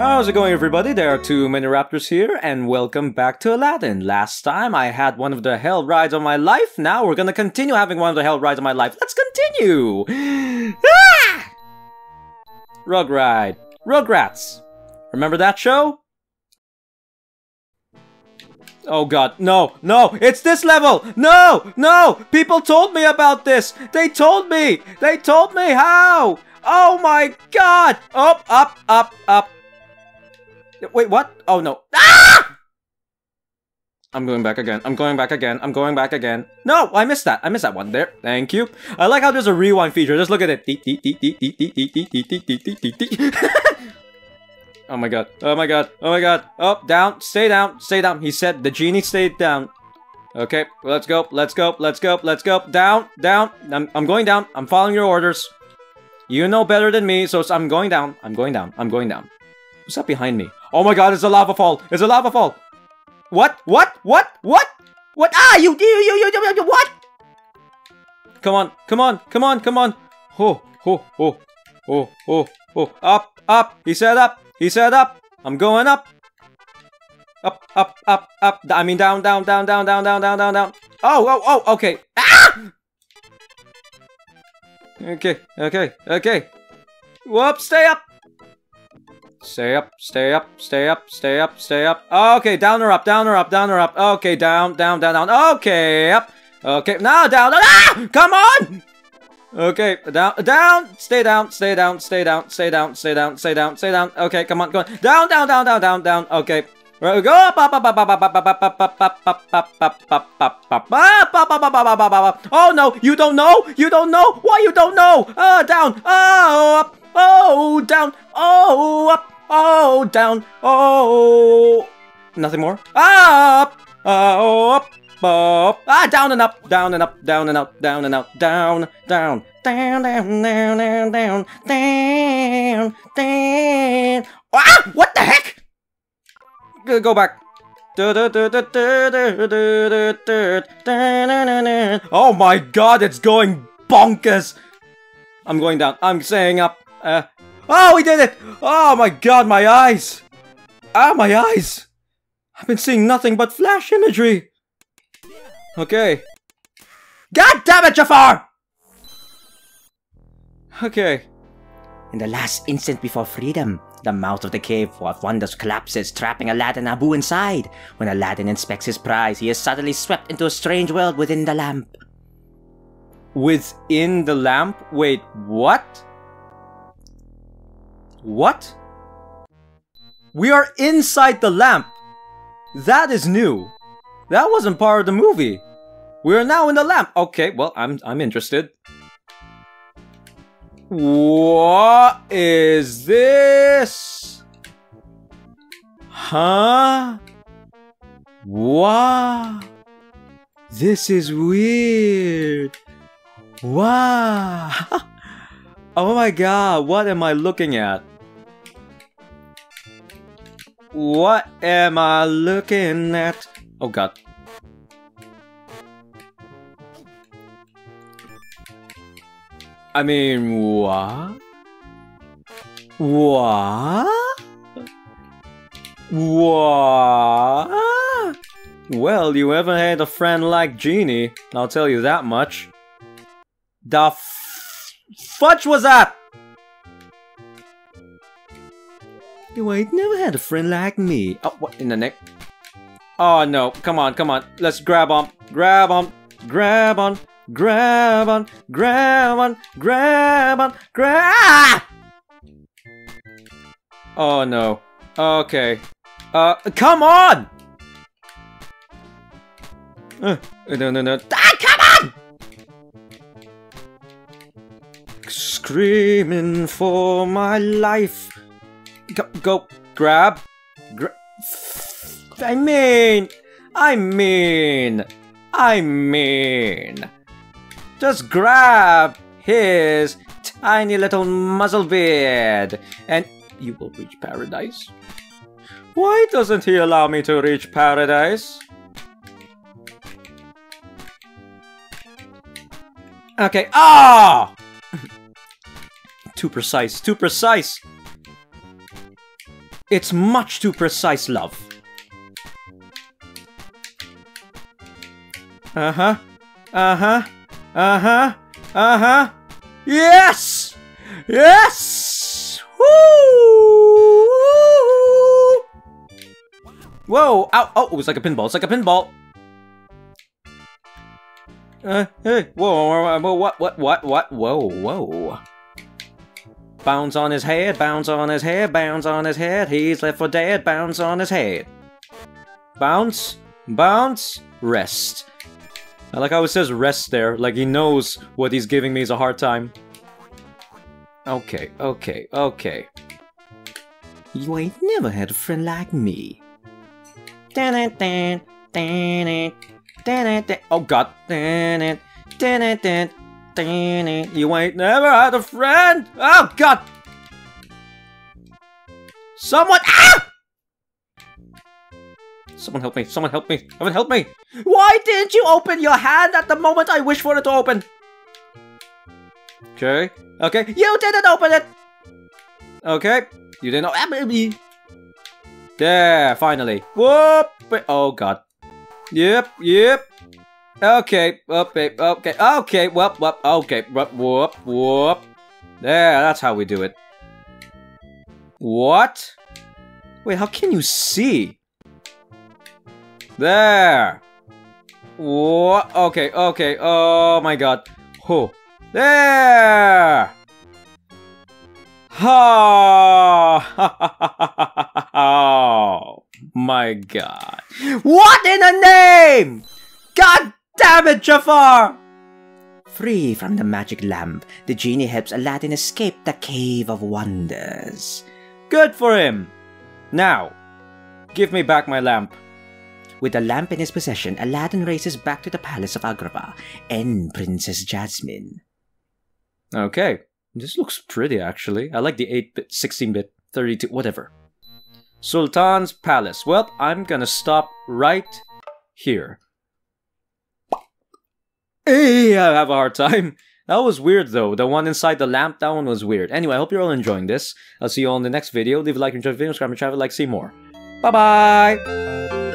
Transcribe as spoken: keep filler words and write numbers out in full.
How's it going, everybody? There are two Mini-Raptors here, and welcome back to Aladdin. Last time I had one of the hell rides of my life. Now we're gonna continue having one of the hell rides of my life. Let's continue! Ah! Rug ride. Rugrats. Remember that show? Oh god, no, no, it's this level! No, no! People told me about this! They told me! They told me how! Oh my god! Up, up, up, up. Wait, what? Oh no. Ah! I'm going back again. I'm going back again. I'm going back again. No, I missed that. I missed that one there. Thank you. I like how there's a rewind feature. Just look at it. Oh my god. Oh my god. Oh my god. Up, down. Stay down. Stay down. He said the genie stayed down. Okay, let's go. Let's go. Let's go. Let's go. Down. Down. I'm, I'm going down. I'm following your orders. You know better than me, so I'm going down. I'm going down. I'm going down. What's up behind me? Oh my god, it's a lava fall. It's a lava fall. What? What? What? What? What? Ah, you, you, you, you, you, what? Come on. Come on. Come on. Come on. Oh, oh, oh, oh, oh, oh. Up, up. He said up. He said up. I'm going up. Up, up, up, up. I mean down, down, down, down, down, down, down, down, down. Oh, oh, oh, okay. Ah! Okay, okay, okay. Whoops, stay up. Stay up, stay up, stay up, stay up, stay up. Okay, down or up, down or up, down or up. Okay, down, down, down, down. Okay, up. Okay, now down. Ah! Come on! Okay, down, down, stay down, stay down, stay down, stay down, stay down, stay down, stay down. Okay, come on, go on. Down, down, down, down, down, down. Okay. Go up, up, up, up, up, up, up, up, up, up, up, up, up, up, up, up, up. Oh no, you don't know? You don't know? Why you don't know? Uh down. Oh up. Oh down. Oh up. Oh down. Oh nothing more. Up. Oh up. Up. Ah, down and up, down and up, down and up, down and out, down, down, down, down, down, down, down, down, down. Ah, what the heck? Go back. Oh my god, it's going bonkers. I'm going down. I'm staying up. Uh, oh, we did it. Oh my god, my eyes. Ah, my eyes. I've been seeing nothing but flash imagery. Okay. God damn it, Jafar! Okay. In the last instant before freedom, the mouth of the Cave of Wonders collapses, trapping Aladdin and Abu inside. When Aladdin inspects his prize, he is suddenly swept into a strange world within the lamp. Within the lamp? Wait, what? What? We are inside the lamp! That is new. That wasn't part of the movie. We are now in the lamp. Okay, well, I'm, I'm interested. What is this? Huh? Wow. This is weird. Wow. Oh my god, what am I looking at? What am I looking at? Oh god. I mean, what? What? What? Well, you ever had a friend like Genie? I'll tell you that much. The f fudge was that? You ain't never had a friend like me. Oh, what in the neck? Oh no! Come on, come on! Let's grab on, grab on, grab on. Grab on, grab on, grab on, grab! Oh no. Okay. Uh, come on! Uh, no, no, no. Ah, come on! Screaming for my life. Go, go, grab. Gra I mean, I mean, I mean. Just grab his tiny little muzzle beard, and you will reach paradise. Why doesn't he allow me to reach paradise? Okay. Ah! Too precise. Too precise. It's much too precise, love. Uh-huh. Uh-huh. Uh-huh. Uh-huh. Yes! Yes! Woo! Whoa! Ow! Oh, it was like a pinball. It's like a pinball. Uh, hey! Whoa! Whoa! What? What? What? What? Whoa! Whoa! Bounce on his head! Bounce on his head! Bounce on his head! He's left for dead! Bounce on his head! Bounce! Bounce! Rest. I like how it says rest there. Like he knows what he's giving me is a hard time. Okay. Okay. Okay. You ain't never had a friend like me. Oh god. You ain't never had a friend! Oh god! Someone- ah! Someone help me! Someone help me! Someone help me! Why didn't you open your hand at the moment I wish for it to open? Okay. Okay. You didn't open it! Okay. You didn't open. There, finally. Whoop! Oh god. Yep, yep. Okay, okay, okay, okay, whoop, whoop, okay, whoop, whoop, whoop. There, that's how we do it. What? Wait, how can you see? There. What? Okay, okay. Oh my god. Oh. There. Oh. My god. What in the name? God damn it, Jafar. Free from the magic lamp, the genie helps Aladdin escape the Cave of Wonders. Good for him. Now, give me back my lamp. With the lamp in his possession, Aladdin races back to the palace of Agrabah and Princess Jasmine. Okay. This looks pretty, actually. I like the eight-bit, sixteen-bit, thirty-two, whatever. Sultan's Palace. Well, I'm gonna stop right here. Hey, I have a hard time. That was weird, though. The one inside the lamp, that one was weird. Anyway, I hope you're all enjoying this. I'll see you all in the next video. Leave a like if you enjoyed the video, subscribe if you haven't, like, see more. Bye-bye!